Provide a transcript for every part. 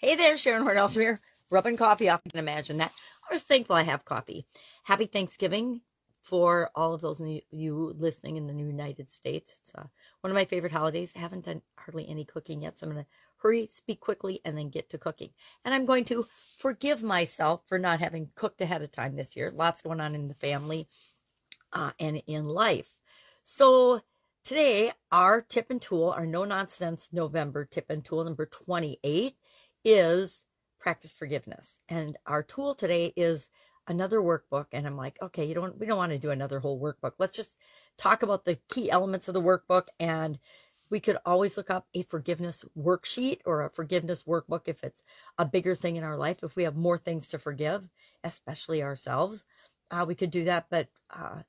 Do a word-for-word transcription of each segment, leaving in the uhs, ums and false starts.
Hey there, Sharon Horne-Ellstrom here, rubbing coffee off. I can imagine that. I was thankful I have coffee. Happy Thanksgiving for all of those new, you listening in the new United States. It's uh, one of my favorite holidays. I haven't done hardly any cooking yet, so I'm going to hurry, speak quickly, and then get to cooking. And I'm going to forgive myself for not having cooked ahead of time this year. Lots going on in the family uh, and in life. So today, our tip and tool, our no-nonsense November tip and tool number twenty-eight, is practice forgiveness. And our tool today is another workbook. And I'm like, okay, you don't, we don't want to do another whole workbook. Let's just talk about the key elements of the workbook. And we could always look up a forgiveness worksheet or a forgiveness workbook if it's a bigger thing in our life. If we have more things to forgive, especially ourselves, uh, we could do that. But uh,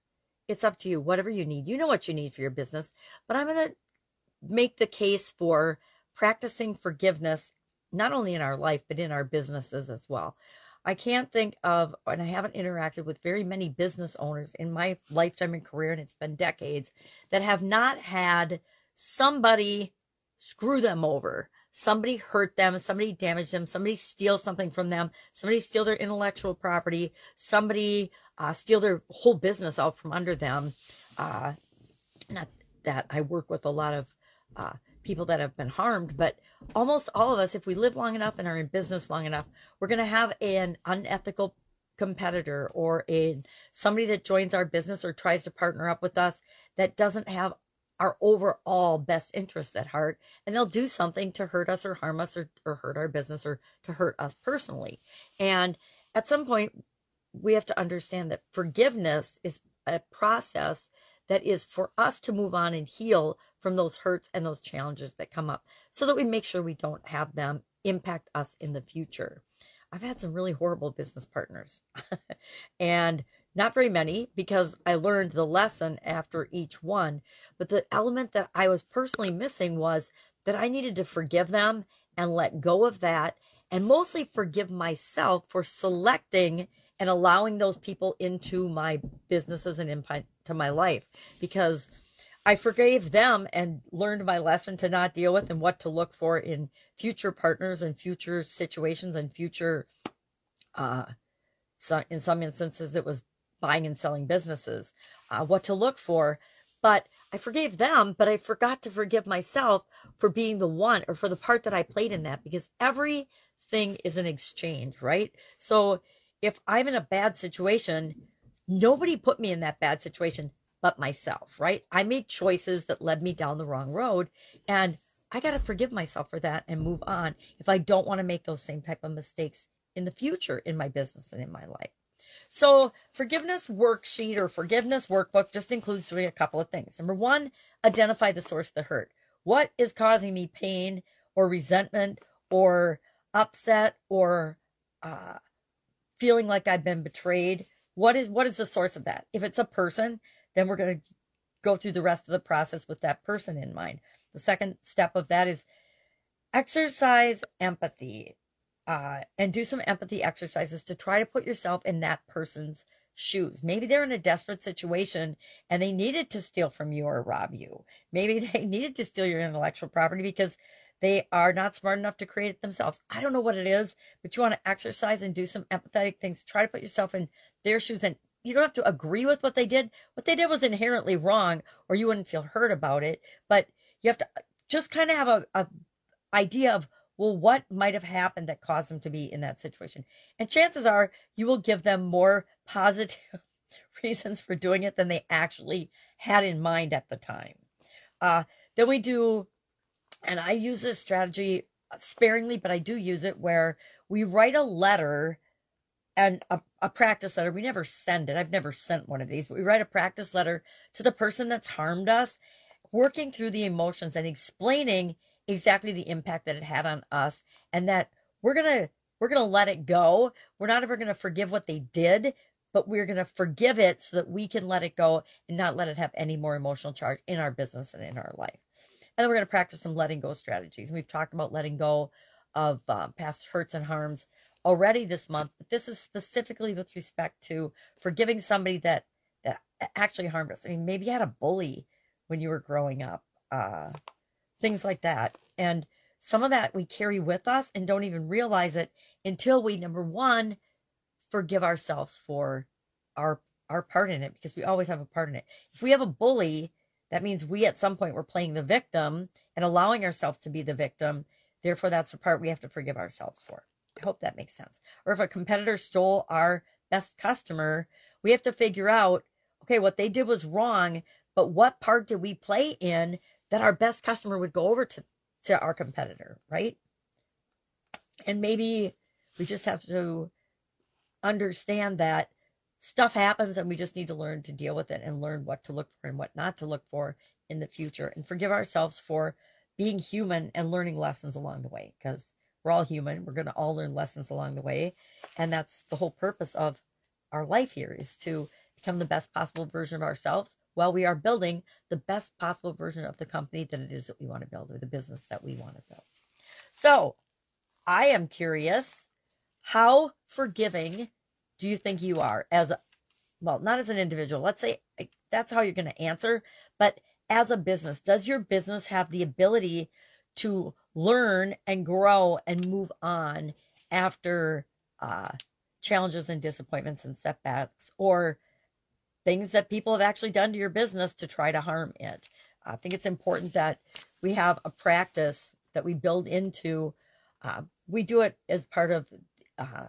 it's up to you, whatever you need. You know what you need for your business. But I'm going to make the case for practicing forgiveness not only in our life, but in our businesses as well. I can't think of, and I haven't interacted with very many business owners in my lifetime and career, and it's been decades, that have not had somebody screw them over, somebody hurt them, somebody damage them, somebody steal something from them, somebody steal their intellectual property, somebody uh, steal their whole business out from under them. Uh, not that I work with a lot of uh, people that have been harmed, but almost all of us, if we live long enough and are in business long enough, we're going to have an unethical competitor or a somebody that joins our business or tries to partner up with us that doesn't have our overall best interests at heart, and they'll do something to hurt us or harm us or, or hurt our business or to hurt us personally. And at some point, we have to understand that forgiveness is a process that is for us to move on and heal from those hurts and those challenges that come up so that we make sure we don't have them impact us in the future. I've had some really horrible business partners and not very many because I learned the lesson after each one. But the element that I was personally missing was that I needed to forgive them and let go of that, and mostly forgive myself for selecting and allowing those people into my businesses and into my life, because I forgave them and learned my lesson to not deal with and what to look for in future partners and future situations and future, uh, so in some instances, it was buying and selling businesses, uh, what to look for. But I forgave them, but I forgot to forgive myself for being the one or for the part that I played in that, because everything is an exchange, right? So if I'm in a bad situation, nobody put me in that bad situation but myself, right? I made choices that led me down the wrong road, and I got to forgive myself for that and move on if I don't want to make those same type of mistakes in the future in my business and in my life. So forgiveness worksheet or forgiveness workbook just includes doing a couple of things. Number one, identify the source of the hurt. What is causing me pain or resentment or upset or uh, feeling like I've been betrayed? What is, what is the source of that? If it's a person, then we're going to go through the rest of the process with that person in mind. The second step of that is exercise empathy uh, and do some empathy exercises to try to put yourself in that person's shoes. Maybe they're in a desperate situation and they needed to steal from you or rob you. Maybe they needed to steal your intellectual property because they are not smart enough to create it themselves. I don't know what it is, but you want to exercise and do some empathetic things. Try to put yourself in their shoes, and you don't have to agree with what they did. What they did was inherently wrong, or you wouldn't feel hurt about it. But you have to just kind of have a, a idea of, well, what might have happened that caused them to be in that situation. And chances are you will give them more positive reasons for doing it than they actually had in mind at the time. Uh, then we do, and I use this strategy sparingly, but I do use it, where we write a letter and a, a practice letter. We never send it. I've never sent one of these, but we write a practice letter to the person that's harmed us, working through the emotions and explaining exactly the impact that it had on us, and that we're going to, we're going to let it go. We're not ever going to forgive what they did, but we're going to forgive it so that we can let it go and not let it have any more emotional charge in our business and in our life. And then we're going to practice some letting go strategies. We've talked about letting go of um, past hurts and harms already this month, but this is specifically with respect to forgiving somebody that, that actually harmed us. I mean, maybe you had a bully when you were growing up, uh, things like that. And Some of that we carry with us and don't even realize it until we, number one, forgive ourselves for our our part in it, because we always have a part in it. If we have a bully, that means we at some point were playing the victim and allowing ourselves to be the victim. Therefore, that's the part we have to forgive ourselves for. I hope that makes sense. Or if a competitor stole our best customer, we have to figure out, okay, what they did was wrong, but what part did we play in that our best customer would go over to, to our competitor, right? And maybe we just have to understand that stuff happens and we just need to learn to deal with it and learn what to look for and what not to look for in the future, and forgive ourselves for being human and learning lessons along the way, because we're all human. We're going to all learn lessons along the way. And that's the whole purpose of our life here, is to become the best possible version of ourselves while we are building the best possible version of the company that it is that we want to build, or the business that we want to build. So I am curious, how forgiving do you think you are as a, well, not as an individual, let's say that's how you're going to answer, but as a business, does your business have the ability to learn and grow and move on after uh, challenges and disappointments and setbacks, or things that people have actually done to your business to try to harm it? I think it's important that we have a practice that we build into. Uh, we do it as part of, uh,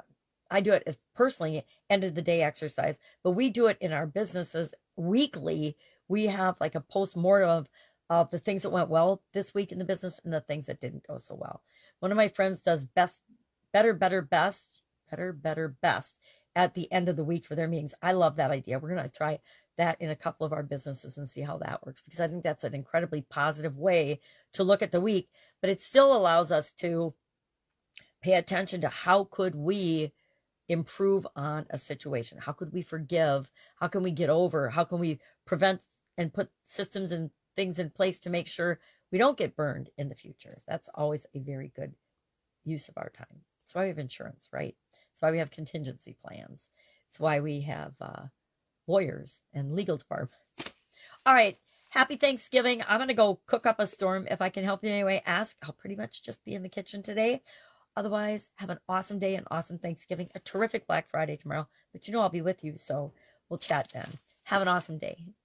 I do it as personally end of the day exercise, but we do it in our businesses weekly. We have like a post-mortem of, of the things that went well this week in the business and the things that didn't go so well. One of my friends does best, better, better, best, better, better, best at the end of the week for their meetings. I love that idea. We're going to try that in a couple of our businesses and see how that works, because I think that's an incredibly positive way to look at the week, but it still allows us to pay attention to how could we improve on a situation? How could we forgive? How can we get over? How can we prevent and put systems and things in place to make sure we don't get burned in the future? That's always a very good use of our time. That's why we have insurance, right? That's why we have contingency plans. It's why we have uh, lawyers and legal departments. All right. Happy Thanksgiving. I'm going to go cook up a storm. If I can help you in any way, ask. I'll pretty much just be in the kitchen today. Otherwise, have an awesome day, an awesome Thanksgiving, a terrific Black Friday tomorrow. But you know I'll be with you, so we'll chat then. Have an awesome day.